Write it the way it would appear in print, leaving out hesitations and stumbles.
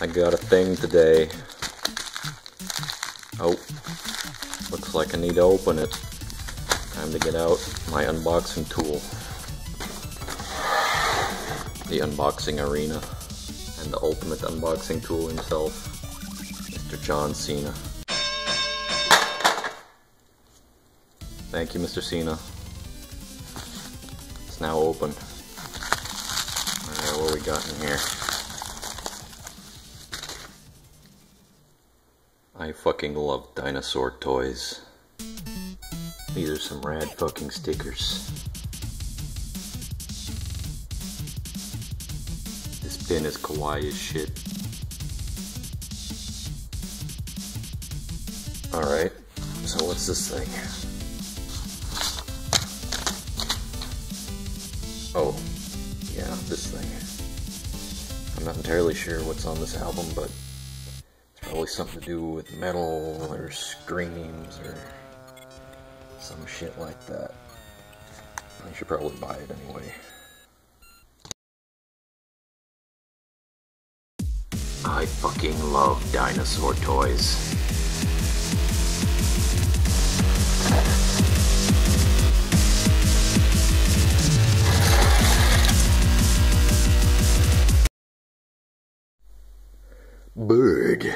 I got a thing today. Oh, looks like I need to open it. Time to get out my unboxing tool. The unboxing arena. And the ultimate unboxing tool himself, Mr. John Cena. Thank you, Mr. Cena. It's now open. Alright, what we got in here? I fucking love dinosaur toys. These are some rad fucking stickers. This bin is kawaii as shit. Alright, so what's this thing? Oh, yeah, this thing. I'm not entirely sure what's on this album, but it's probably something to do with metal or screams or some shit like that. I should probably buy it anyway. I fucking love dinosaur toys. Bird.